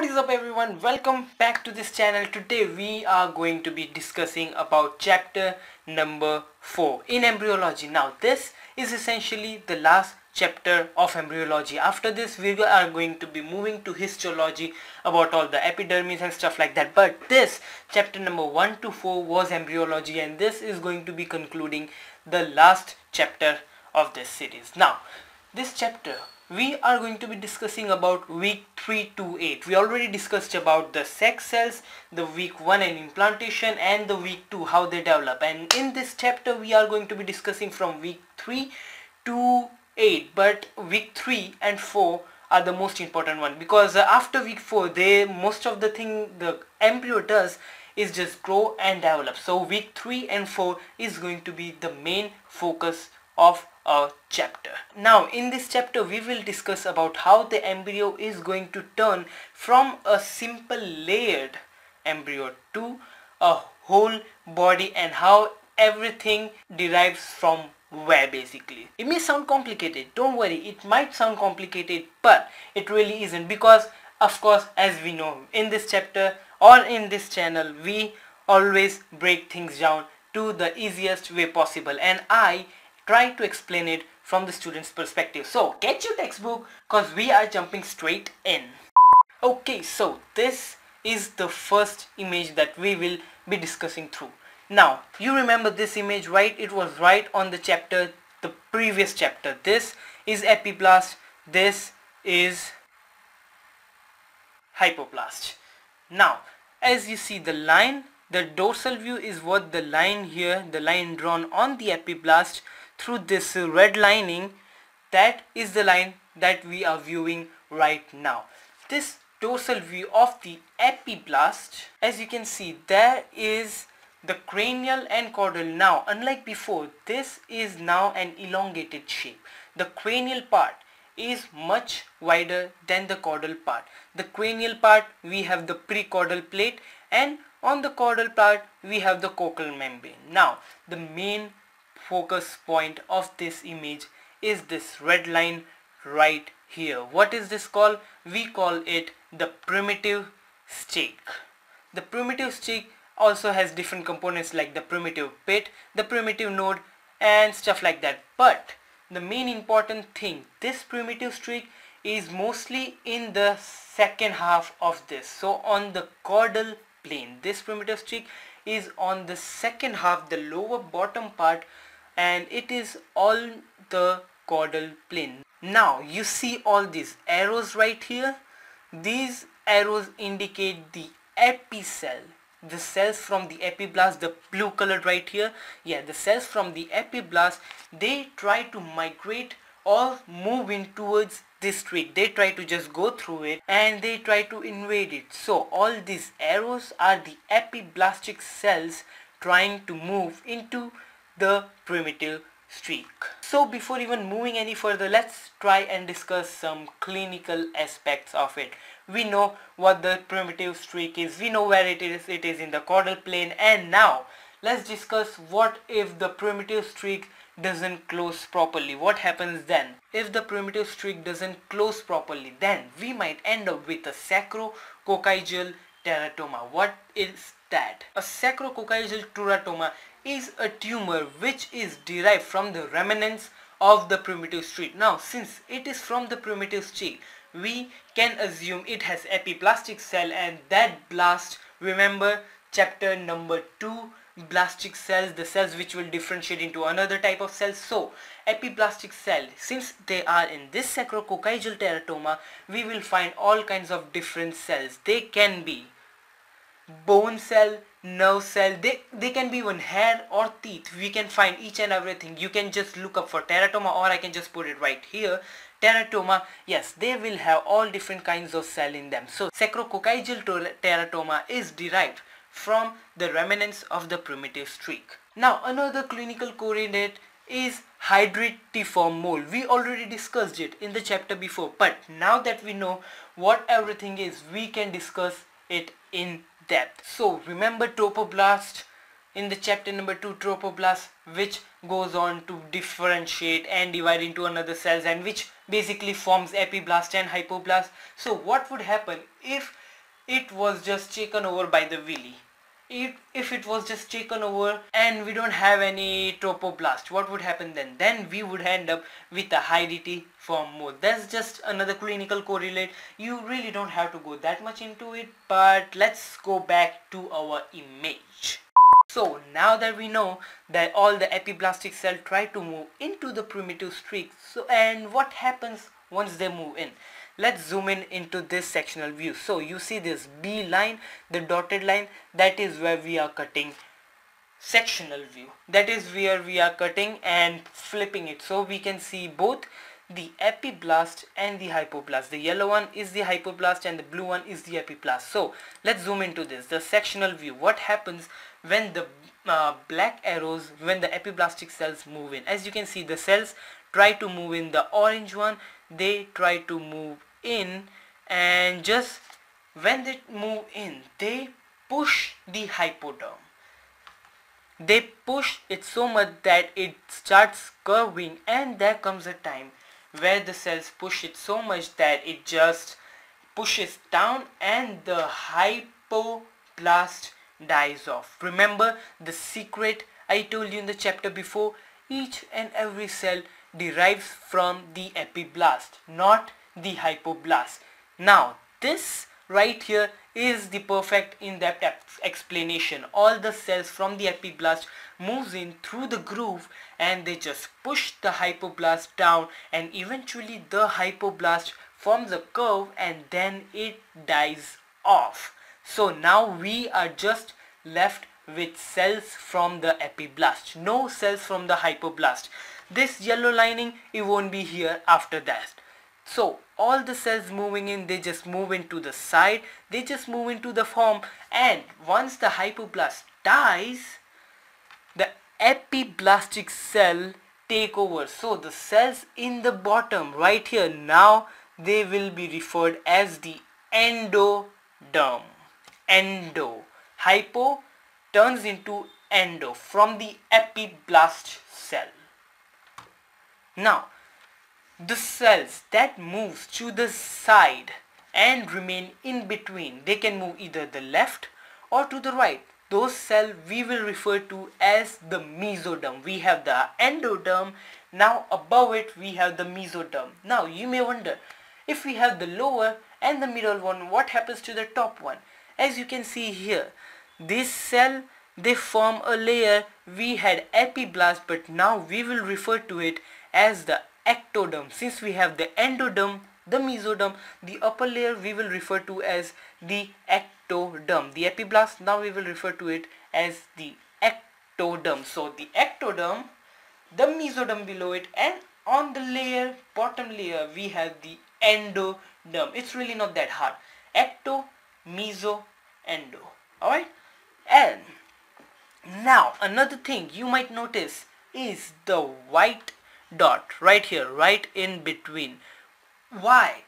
What is up everyone, welcome back to this channel. Today we are going to be discussing about chapter number 4 in embryology. Now this is essentially the last chapter of embryology. After this we are going to be moving to histology about all the epidermis and stuff like that, but this chapter number 1 to 4 was embryology, and this is going to be concluding the last chapter of this series. Now this chapter we are going to be discussing about week 3 to 8. We already discussed about the sex cells, the week 1 and implantation, and the week 2 how they develop. And in this chapter we are going to be discussing from week 3 to 8. But week 3 and 4 are the most important one, because after week 4 most of the thing the embryo does is just grow and develop. So week 3 and 4 is going to be the main focus of our chapter. Now in this chapter we will discuss about how the embryo is going to turn from a simple layered embryo to a whole body, and how everything derives from where basically. It may sound complicated, don't worry, it might sound complicated, but it really isn't, because of course as we know in this chapter or in this channel we always break things down to the easiest way possible, and I try to explain it from the student's perspective. So get your textbook, because we are jumping straight in. Okay, so this is the first image that we will be discussing through. Now you remember this image, right? It was right on the chapter, the previous chapter. This is epiblast, this is hypoblast. Now as you see the line, the dorsal view is what the line here, the line drawn on the epiblast through this red lining, that is the line that we are viewing right now. This dorsal view of the epiblast, as you can see, there is the cranial and caudal. Now unlike before, this is now an elongated shape. The cranial part is much wider than the caudal part. The cranial part we have the precaudal plate, and on the caudal part we have the cochlear membrane. Now the main focus point of this image is this red line right here. What is this called? We call it the primitive stake. The primitive stake also has different components like the primitive pit, the primitive node, and stuff like that. But the main important thing, this primitive stake is mostly in the second half of this. So on the caudal plane, this primitive stake is on the second half, the lower bottom part, and it is on the caudal plane. Now you see all these arrows right here. These arrows indicate the epicell, the cells from the epiblast, the blue colored right here. Yeah, the cells from the epiblast, they try to migrate or move in towards this streak. They try to just go through it and they try to invade it. So all these arrows are the epiblastic cells trying to move into the primitive streak. So before even moving any further, let's try and discuss some clinical aspects of it. We know what the primitive streak is, we know where it is in the caudal plane, and now let's discuss what if the primitive streak doesn't close properly. What happens then? If the primitive streak doesn't close properly, then we might end up with a sacrococcygeal teratoma. What is that? A sacrococcygeal teratoma is a tumor which is derived from the remnants of the primitive streak. Now since it is from the primitive streak, we can assume it has epiblastic cell, and that blast, remember chapter number 2, blastic cells, the cells which will differentiate into another type of cells. So epiblastic cell, since they are in this sacrococcygeal teratoma, we will find all kinds of different cells. They can be bone cell, nerve cell, they can be even hair or teeth. We can find each and everything. You can just look up for teratoma, or I can just put it right here, teratoma. Yes, they will have all different kinds of cell in them. So sacrococcygeal teratoma is derived from the remnants of the primitive streak. Now another clinical coordinate is hydatidiform mole. We already discussed it in the chapter before, but now that we know what everything is, we can discuss it in depth. So remember trophoblast in the chapter number 2, trophoblast, which goes on to differentiate and divide into another cells, and which basically forms epiblast and hypoblast. So what would happen if it was just taken over by the villi. If it was just taken over and we don't have any trophoblast, what would happen then? Then we would end up with a hydatidiform mole. That's just another clinical correlate. You really don't have to go that much into it, but let's go back to our image. So now that we know that all the epiblastic cells try to move into the primitive streak, so and what happens once they move in, let's zoom in into this sectional view. So you see this B line, the dotted line, that is where we are cutting sectional view. That is where we are cutting and flipping it, so we can see both the epiblast and the hypoblast. The yellow one is the hypoblast and the blue one is the epiblast. So let's zoom into this, the sectional view. What happens when the black arrows, when the epiblastic cells move in? As you can see, the cells try to move in. The orange one, they try to move in, and just when they move in, they push the hypoderm. They push it so much that it starts curving, and there comes a time where the cells push it so much that it just pushes down and the hypoblast dies off. Remember the secret I told you in the chapter before? Each and every cell derives from the epiblast, not the hypoblast. Now this right here is the perfect in-depth explanation. All the cells from the epiblast moves in through the groove and they just push the hypoblast down, and eventually the hypoblast forms a curve and then it dies off. So now we are just left with cells from the epiblast, no cells from the hypoblast. This yellow lining, it won't be here after that. So all the cells moving in, they just move into the side, they just move into the form, and once the hypoblast dies, the epiblastic cell take over. So the cells in the bottom right here, now they will be referred as the endoderm. Endo, hypo turns into endo from the epiblast cell. Now the cells that moves to the side and remain in between, they can move either the left or to the right. Those cells we will refer to as the mesoderm. We have the endoderm, now above it we have the mesoderm. Now you may wonder, if we have the lower and the middle one, what happens to the top one? As you can see here, this cell, they form a layer. We had epiblast, but now we will refer to it as the ectoderm. Since we have the endoderm, the mesoderm, the upper layer we will refer to as the ectoderm. The epiblast, now we will refer to it as the ectoderm. So the ectoderm, the mesoderm below it, and on the layer, bottom layer, we have the endoderm. It's really not that hard. Ecto, meso, endo. Alright? And now another thing you might notice is the white dot right here, right in between. Why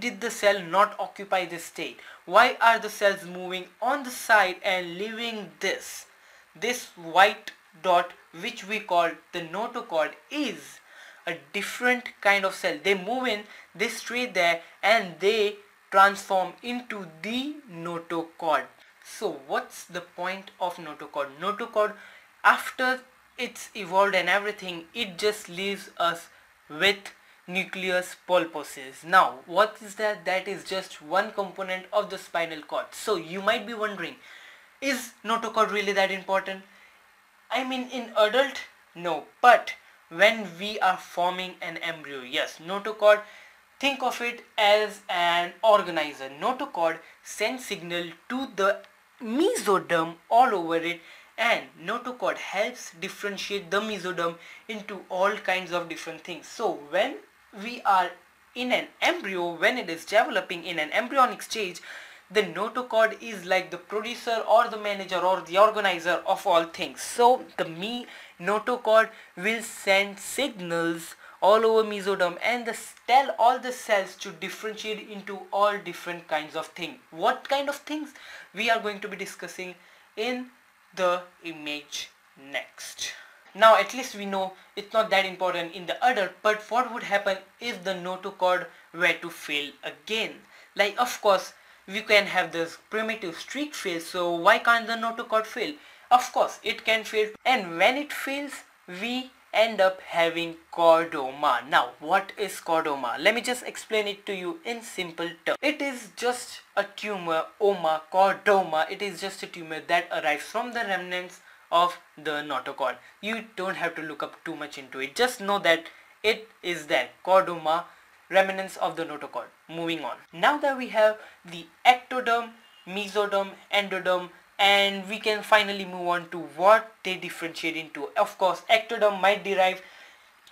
did the cell not occupy this state? Why are the cells moving on the side and leaving this white dot, which we call the notochord, is a different kind of cell. They move in, they stay there, and they transform into the notochord. So what's the point of notochord? Notochord, after it's evolved and everything, it just leaves us with nucleus pulposus. Now what is that? That is just one component of the spinal cord. So you might be wondering, is notochord really that important? I mean, in adult, no, but when we are forming an embryo, yes, notochord, think of it as an organizer. Notochord sends signal to the mesoderm all over it, and notochord helps differentiate the mesoderm into all kinds of different things. So when we are in an embryo, when it is developing in an embryonic stage, the notochord is like the producer or the manager or the organizer of all things. So the notochord will send signals all over mesoderm and tell all the cells to differentiate into all different kinds of things. What kind of things? We are going to be discussing in the image next. Now at least we know it's not that important in the adult, but what would happen if the notochord were to fail again? Like, of course, we can have this primitive streak fail, so why can't the notochord fail? Of course it can fail, and when it fails we end up having chordoma. Now what is chordoma? Let me just explain it to you in simple terms. It is just a tumor, chordoma, it is just a tumor that arrives from the remnants of the notochord. You don't have to look up too much into it, just know that it is there, chordoma, remnants of the notochord. Moving on, now that we have the ectoderm, mesoderm, endoderm, and we can finally move on to what they differentiate into. Of course ectoderm might derive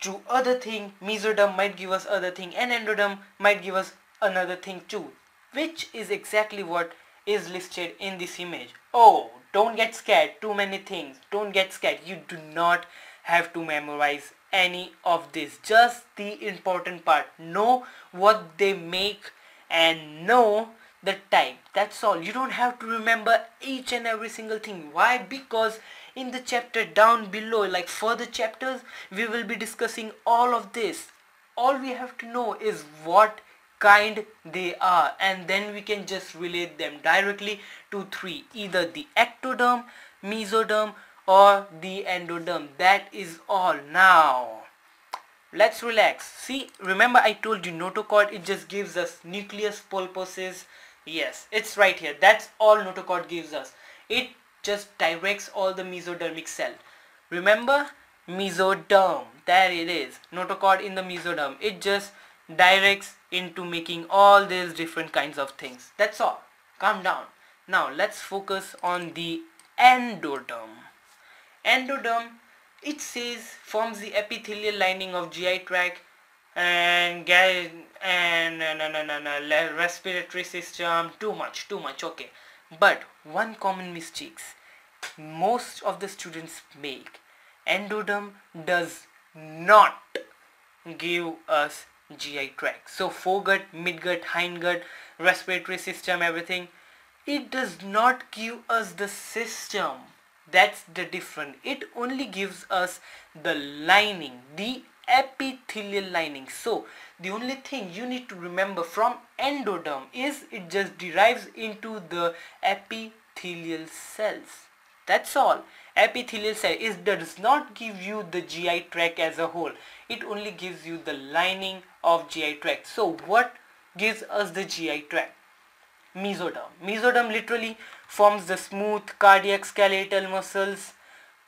to other thing, mesoderm might give us other thing, and endoderm might give us another thing too, which is exactly what is listed in this image. Oh, don't get scared, too many things, don't get scared. You do not have to memorize any of this, just the important part. Know what they make and know the type, that's all. You don't have to remember each and every single thing. Why? Because in the chapter down below, like further chapters, we will be discussing all of this. All we have to know is what kind they are, and then we can just relate them directly to three, either the ectoderm, mesoderm, or the endoderm. That is all. Now let's relax. See, remember I told you notochord, it just gives us nucleus pulposus. Yes, it's right here. That's all notochord gives us. It just directs all the mesodermic cell. Remember, mesoderm, there it is, notochord in the mesoderm. It just directs into making all these different kinds of things. That's all. Calm down. Now let's focus on the endoderm. Endoderm, it says, forms the epithelial lining of GI tract and respiratory system. Too much, okay. But one common mistake most of the students make, endoderm does not give us GI tract. So foregut, midgut, hindgut, respiratory system, everything, it does not give us the system. That's the difference. It only gives us the lining, the epithelial lining. So the only thing you need to remember from endoderm is it just derives into the epithelial cells. That's all. Epithelial cell, it does not give you the GI tract as a whole. It only gives you the lining of GI tract. So what gives us the GI tract? Mesoderm. Mesoderm literally forms the smooth cardiac skeletal muscles,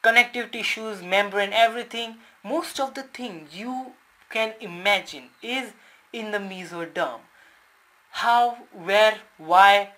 connective tissues, membrane, everything. Most of the thing you can imagine is in the mesoderm. How, where, why?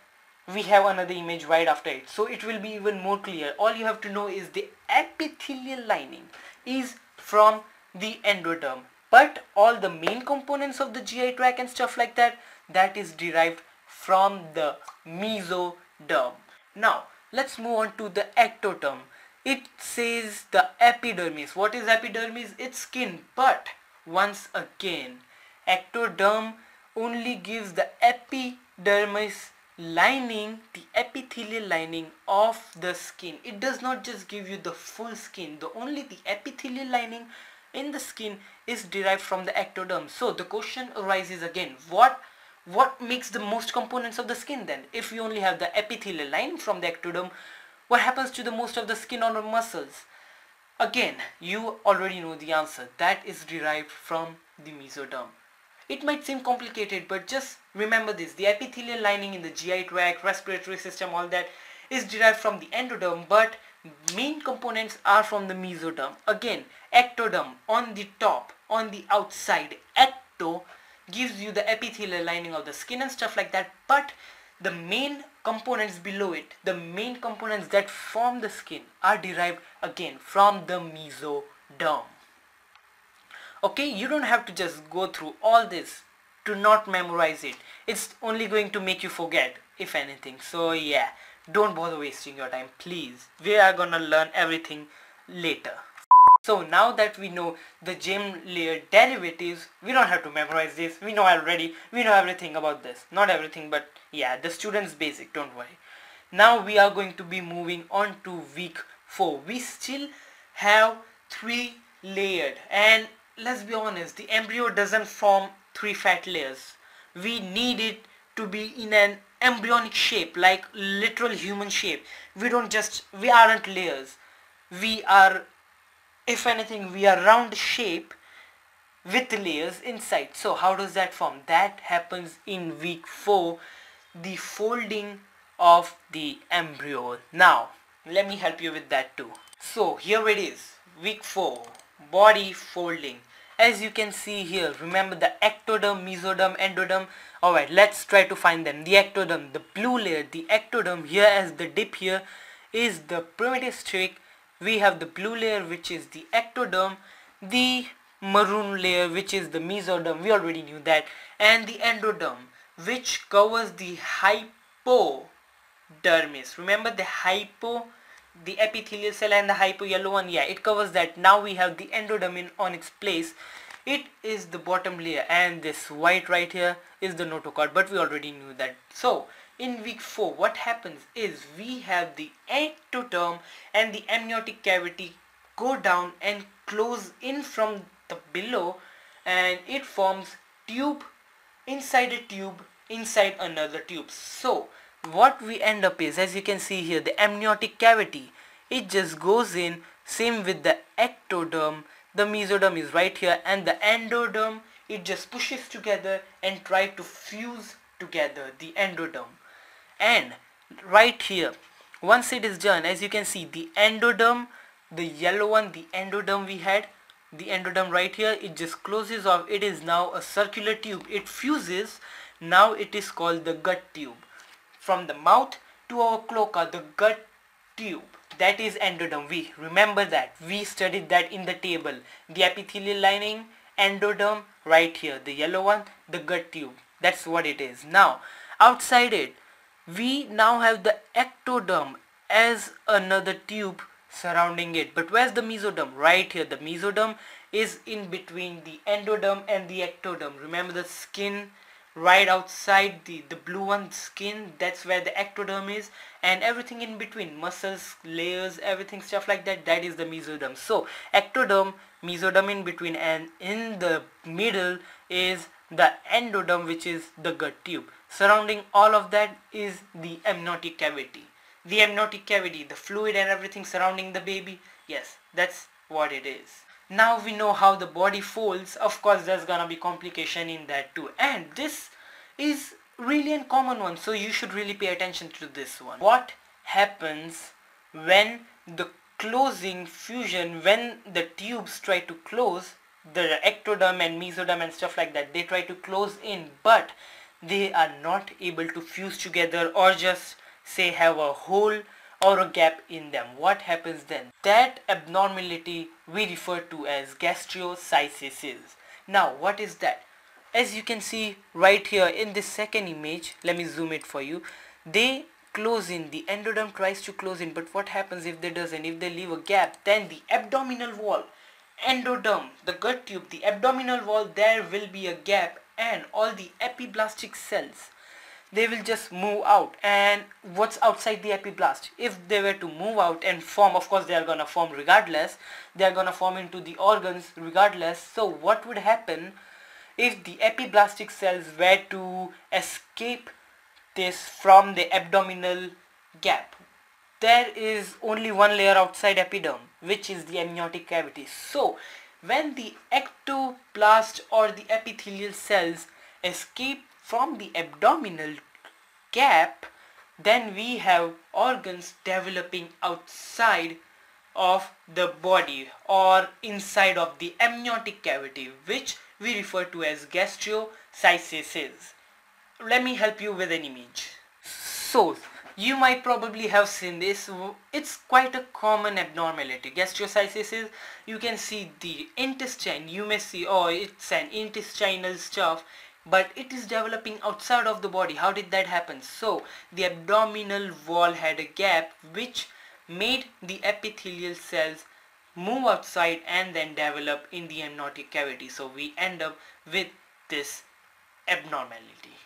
We have another image right after it, so it will be even more clear. All you have to know is the epithelial lining is from the endoderm, but all the main components of the GI tract and stuff like that, that is derived from the mesoderm. Now let's move on to the ectoderm. It says the epidermis. What is epidermis? It's skin. But once again, ectoderm only gives the epidermis lining, the epithelial lining of the skin. It does not just give you the full skin. The only the epithelial lining in the skin is derived from the ectoderm. So the question arises again, what makes the most components of the skin then? If we only have the epithelial lining from the ectoderm, what happens to the most of the skin or the muscles? Again, you already know the answer. That is derived from the mesoderm. It might seem complicated, but just remember this, the epithelial lining in the GI tract, respiratory system, all that is derived from the endoderm, but main components are from the mesoderm. Again, ectoderm on the top, on the outside, ecto gives you the epithelial lining of the skin and stuff like that, but the main components below it, the main components that form the skin are derived again from the mesoderm. Okay, you don't have to just go through all this. Do not memorize it. It's only going to make you forget, if anything. So yeah, don't bother wasting your time, please. We are gonna learn everything later. So now that we know the gem layer derivatives, we don't have to memorize this. We know already. We know everything about this. Not everything, but yeah, the students' basic, don't worry. Now we are going to be moving on to week 4. We still have 3 layered, and let's be honest, the embryo doesn't form 3 fat layers. We need it to be in an embryonic shape, like literal human shape. We aren't layers. We are, if anything, we are round shape with layers inside. So how does that form? That happens in week 4, the folding of the embryo. Now let me help you with that too. So here it is, week 4, body folding. As you can see here, remember the ectoderm, mesoderm, endoderm. Alright, let's try to find them. The ectoderm, the blue layer, the ectoderm here as the dip here is the primitive streak. We have the blue layer which is the ectoderm, the maroon layer which is the mesoderm, we already knew that, and the endoderm which covers the hypodermis. Remember the hypo, the epithelial cell and the hypo yellow one, yeah, it covers that. Now we have the endoderm on its place. It is the bottom layer, and this white right here is the notochord, but we already knew that. So in week 4 what happens is we have the ectoderm and the amniotic cavity go down and close in from the below, and it forms tube inside a tube inside another tube. So what we end up is, as you can see here, the amniotic cavity, it just goes in, same with the ectoderm, the mesoderm is right here, and the endoderm, it just pushes together and try to fuse together, the endoderm. And right here, once it is done, as you can see, the endoderm, the yellow one, the endoderm we had, the endoderm right here, it just closes off. It is now a circular tube, it fuses. Now it is called the gut tube. From the mouth to our cloaca, the gut tube, that is endoderm. We remember that, we studied that in the table. The epithelial lining, endoderm right here, the yellow one, the gut tube, that's what it is. Now outside it, we now have the ectoderm as another tube surrounding it. But where's the mesoderm? Right here, the mesoderm is in between the endoderm and the ectoderm. Remember the skin right outside, the blue one, skin, that's where the ectoderm is, and everything in between, muscles, layers, everything, stuff like that, that is the mesoderm. So ectoderm, mesoderm in between, and in the middle is the endoderm, which is the gut tube. Surrounding all of that is the amniotic cavity. The amniotic cavity, the fluid and everything surrounding the baby, yes, that's what it is. Now we know how the body folds. Of course there's gonna be complication in that too, and this is really a common one, so you should really pay attention to this one. What happens when the closing fusion, when the tubes try to close, the ectoderm and mesoderm and stuff like that, they try to close in, but they are not able to fuse together or just say have a hole or a gap in them. What happens then? That abnormality we refer to as gastroschisis. Now what is that? As you can see right here in this second image, let me zoom it for you, they close in, the endoderm tries to close in, but what happens if they doesn't, if they leave a gap, then the abdominal wall, endoderm, the gut tube, the abdominal wall, there will be a gap, and all the epiblastic cells, they will just move out. And what's outside the epiblast? If they were to move out and form, of course they are gonna form regardless, they are gonna form into the organs regardless. So what would happen if the epiblastic cells were to escape this from the abdominal gap? There is only one layer outside epiderm, which is the amniotic cavity. So when the ectoplast or the epithelial cells escape from the abdominal gap, then we have organs developing outside of the body or inside of the amniotic cavity, which we refer to as gastroschisis. Let me help you with an image. So you might probably have seen this, it's quite a common abnormality, gastroschisis. You can see the intestine, you may see, oh, it's an intestinal stuff, but it is developing outside of the body. How did that happen? So the abdominal wall had a gap which made the epithelial cells move outside and then develop in the amniotic cavity. So we end up with this abnormality.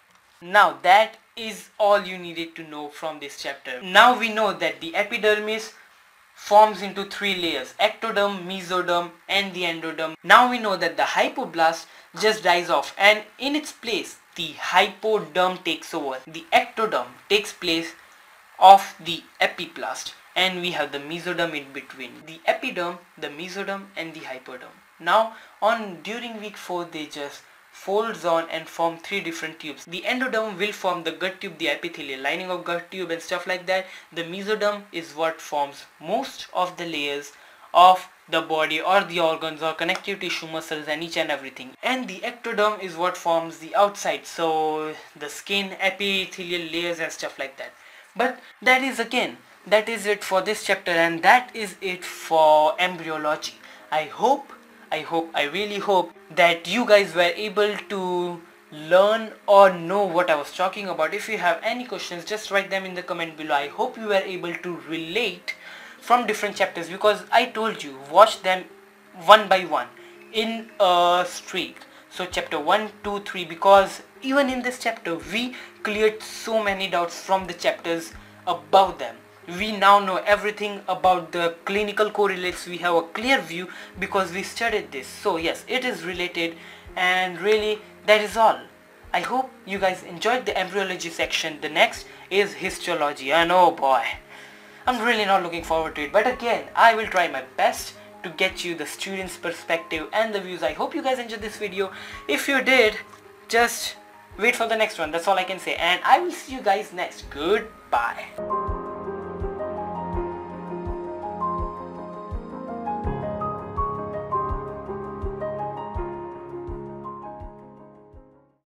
Now that is all you needed to know from this chapter. Now we know that the epidermis forms into 3 layers, ectoderm, mesoderm and the endoderm. Now we know that the hypoblast just dies off, and in its place the hypoderm takes over. The ectoderm takes place of the epiblast, and we have the mesoderm in between. The epiderm, the mesoderm and the hypoderm. Now during week 4 they just folds on and form 3 different tubes. The endoderm will form the gut tube, the epithelial lining of gut tube and stuff like that. The mesoderm is what forms most of the layers of the body or the organs or connective tissue, muscles and each and everything. And the ectoderm is what forms the outside, so the skin, epithelial layers and stuff like that. But that is it for this chapter, and that is it for embryology. I really hope that you guys were able to learn or know what I was talking about. If you have any questions, just write them in the comment below. I hope you were able to relate from different chapters, because I told you watch them one by one in a streak. So chapter 1, 2, 3, because even in this chapter we cleared so many doubts from the chapters above them. We now know everything about the clinical correlates. We have a clear view because we studied this. So yes, it is related, and really that is all. I hope you guys enjoyed the embryology section. The next is histology, and oh boy, I'm really not looking forward to it, but again I will try my best to get you the students' perspective and the views. I hope you guys enjoyed this video. If you did, just wait for the next one. That's all I can say, and I will see you guys next. Goodbye.